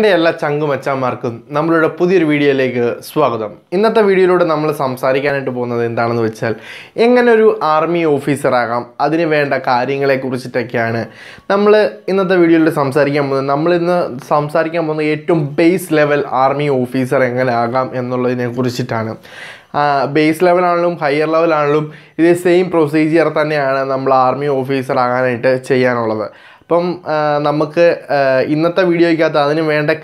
Hello everyone, welcome to our new video. In this video, we will talk about an army officer. That's why we are talking about In this video, we will talk about a base level army officer. Base level and higher level and this same procedure than army officer. That's why we have an army officer account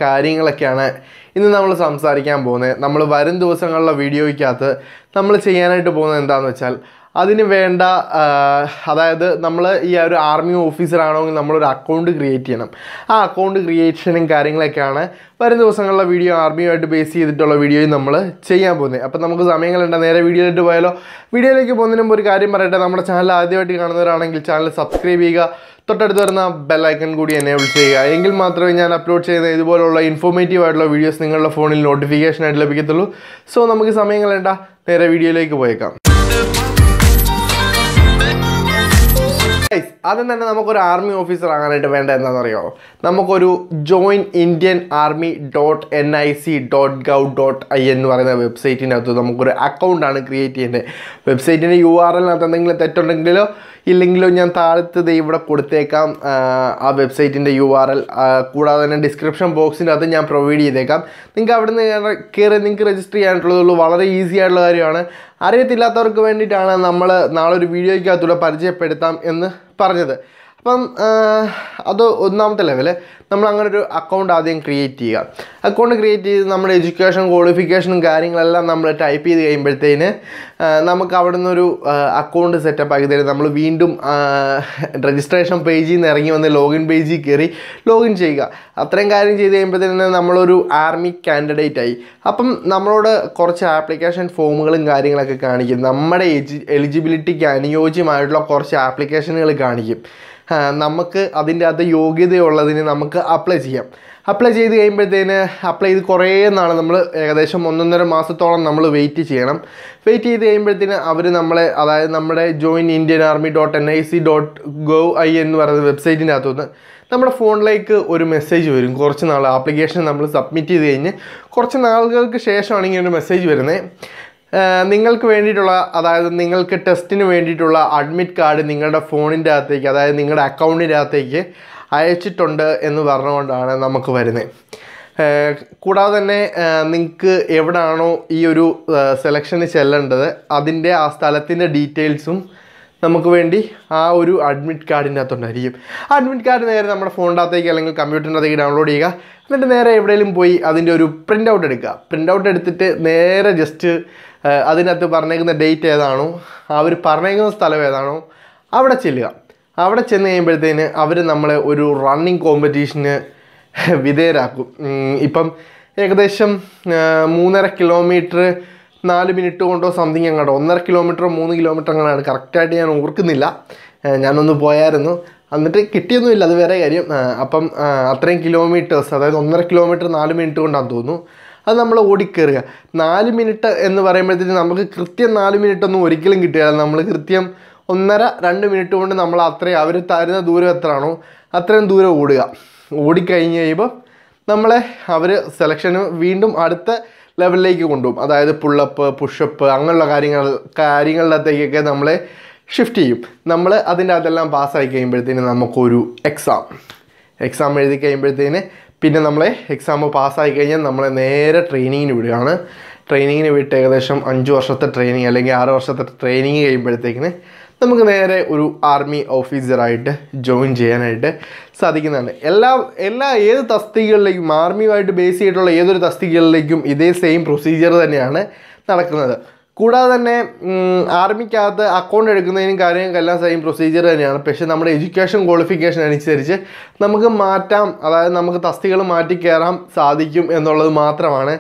creation. Account creation is like that. We have to do this. That's why we have an army officer. joinIndianarmy.nic.gov.in website. We have an account created. Website URL is website in the description box. You can provide it. We have to apply for the joinIndianarmy.nic.gov.in website. We have a message in our phone. We submit a message. നിങ്ങൾക്ക് വേണ്ടിട്ടുള്ള അതായത് നിങ്ങൾക്ക് ടെസ്റ്റിന് വേണ്ടിട്ടുള്ള admit card നിങ്ങളുടെ ഫോണിന്റെ അകത്തേക്ക് അതായത് നിങ്ങളുടെ അക്കൗണ്ടിന്റെ അകത്തേക്ക് അയച്ചിട്ടുണ്ട് എന്ന് പറഞ്ഞുകൊണ്ടാണ് നമുക്ക് വരുന്നത് കൂടാതെ തന്നെ നിങ്ങൾക്ക് എവിടാണോ ഈ ഒരു സെലക്ഷന് ചെല്ലേണ്ടത് അതിന്റെ ആ സ്ഥലത്തിന്റെ ഡീറ്റെയിൽസും നമുക്ക് വേണ്ടി ആ ഒരു അഡ്മിറ്റ് കാർഡിന്റെ അകത്തുണ്ടായിരിക്കും അഡ്മിറ്റ് കാർഡ് നേരെ നമ്മുടെ ഫോണിന്റെ അകത്തേക്ക് അല്ലെങ്കിൽ കമ്പ്യൂട്ടറിന്റെ അകത്തേക്ക് ഡൗൺലോഡ് ചെയ്യുക എന്നിട്ട് നേരെ എവിടെയെങ്കിലും പോയി അതിന്റെ ഒരു പ്രിന്റ് ഔട്ട് എടുക്കുക പ്രിന്റ് ഔട്ട് എടുത്തിട്ട് നേരെ ജസ്റ്റ് അതിനകത്ത് പറഞ്ഞേക്കുന്ന ഡേറ്റ് ഏതാണോ അവർ പറഞ്ഞേക്കുന്ന സ്ഥലം ഏതാണോ അവിടെ ചെല്ലുക അവിടെ ചെന്ന് കഴിയുമ്പോഴത്തേന് അവർ നമ്മളെ ഒരു റണ്ണിങ് കോമ്പറ്റീഷന് വിധേയരാക്കും ഇപ്പം ഏകദേശം 3.5 കിലോമീറ്റർ 4 മിനിറ്റ് കൊണ്ടോ സംതിങ് അങ്ങോട്ട് 1.5 കിലോമീറ്ററോ 3 കിലോമീറ്റർ അങ്ങനെയാണ് കറക്റ്റ് ആയിട്ട് ഞാൻ ഓർക്കുന്നില്ല ഞാനൊന്ന് പോയായിരുന്നു എന്നിട്ട് കിട്ടിയൊന്നുമില്ല അത് വേറെ കാര്യം അപ്പം അത്രയും കിലോമീറ്റേഴ്സ് അതായത് 1.5 കിലോമീറ്റർ 4 മിനിറ്റ് കൊണ്ടാണ് തോന്നുന്നു അത് നമ്മൾ ഓടിക്കേറുക 4 മിനിറ്റ് എന്ന് പറയുമ്പോഴത്തേക്കും നമുക്ക് കൃത്യം 4 മിനിറ്റ് ഒന്നും ഒരിക്കലും കിട്ടില്ല നമ്മൾ കൃത്യം 1.5-2 മിനിറ്റ് കൊണ്ട് നമ്മൾ അത്രയും അവർ തരുന്ന ദൂരം എത്രയാണോ അത്രയും ദൂരം ഓടുക ഓടിക്കഴിഞ്ഞ് കഴിയുമ്പോൾ നമ്മളെ അവർ സെലക്ഷന് വീണ്ടും അടുത്ത ലെവലിലേക്ക് കൊണ്ടുപോകും അതായത് പുൾ അപ്പ് പുഷപ്പ് അങ്ങനെയുള്ള കാര്യങ്ങളിലേക്കൊക്കെ നമ്മളെ ഷിഫ്റ്റ് ചെയ്യും നമ്മൾ അതിൻ്റെ അതെല്ലാം പാസ്സായി കഴിയുമ്പോഴത്തേക്കും നമുക്കൊരു എക്സാം എഴുതി കഴിയുമ്പോഴത്തേക്കും പിന്നെ നമ്മളെ എക്സാം പാസ്സായി കഴിഞ്ഞാൽ നമ്മളെ നേരെ ട്രെയിനിങ്ങിന് വിടുകയാണ് ട്രെയിനിങ്ങിന് വിട്ട് ഏകദേശം 5 വർഷത്തെ ട്രെയിനിങ് അല്ലെങ്കിൽ 6 വർഷത്തെ ട്രെയിനിങ് കഴിയുമ്പോഴത്തേക്കിന് നമുക്ക് നേരെ ഒരു ആർമി ഓഫീസറായിട്ട് ജോയിൻ ചെയ്യാനായിട്ട് സാധിക്കുന്നതാണ് എല്ലാ ഏത് തസ്തികകളിലേക്കും ആർമിയുമായിട്ട് ബേസ് ചെയ്തിട്ടുള്ള ഏതൊരു തസ്തികകളിലേക്കും ഇതേ സെയിം പ്രൊസീജിയർ തന്നെയാണ് നടക്കുന്നത് കൂടാതെ തന്നെ ആർമിക്കകത്ത് അക്കൗണ്ട് എടുക്കുന്നതിനും കാര്യങ്ങൾക്കെല്ലാം സെയിം പ്രൊസീജിയർ തന്നെയാണ് പക്ഷേ നമ്മുടെ എഡ്യൂക്കേഷൻ ക്വാളിഫിക്കേഷൻ അനുസരിച്ച് നമുക്ക് മാറ്റാം അതായത് നമുക്ക് തസ്തികകൾ മാറ്റി കയറാൻ സാധിക്കും എന്നുള്ളത് മാത്രമാണ്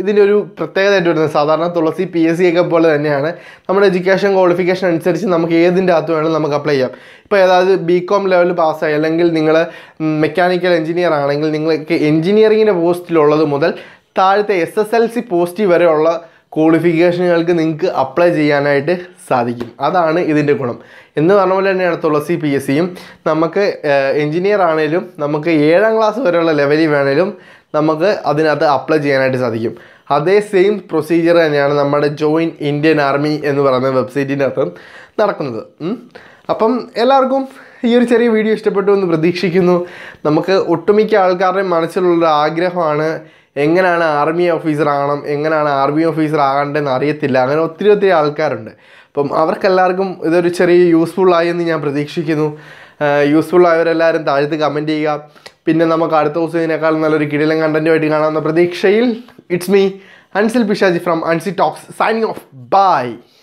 ഇതിന്റെ ഒരു പ്രത്യേകതയായിട്ട് വരുന്നത് സാധാരണ തുളസി PSC ഒക്കെ പോലെ തന്നെയാണ് നമ്മുടെ എഡ്യൂക്കേഷൻ ക്വാളിഫിക്കേഷൻ അനുസരിച്ച് നമുക്ക് ഏതിന്റെ അകത്ത് വേണമെങ്കിലും നമുക്ക് അപ്ലൈ ചെയ്യാം ഇപ്പോൾ അതായത് ബികോം ലെവൽ പാസ് ആയി അല്ലെങ്കിൽ നിങ്ങൾ മെക്കാനിക്കൽ എഞ്ചിനീയർ ആണെങ്കിൽ നിങ്ങൾക്ക് എഞ്ചിനീയറിംഗിന്റെ പോസ്റ്റിലുള്ളത് മുതൽ താഴത്തെ SSLC പോസ്റ്റ് വരെയുള്ള qualification apply cheyanayittu sadhikkum adana idinte gunam ennu parna pole thaneyana Tulasi PSC um namakku engineer aanelum namakku 7th class vareyulla level venalum namakku adinathu apply cheyanayittu sadhikkum adhe same procedure thaneyana nammade join Indian Army ennu parna website inathum nadakkunnathu appam ellarkum If you have a video, you can see that the army officer is an army officer. If you are useful, you can useful. It's me, Ansil Pishaji from ANSI TALKS, signing off. Bye.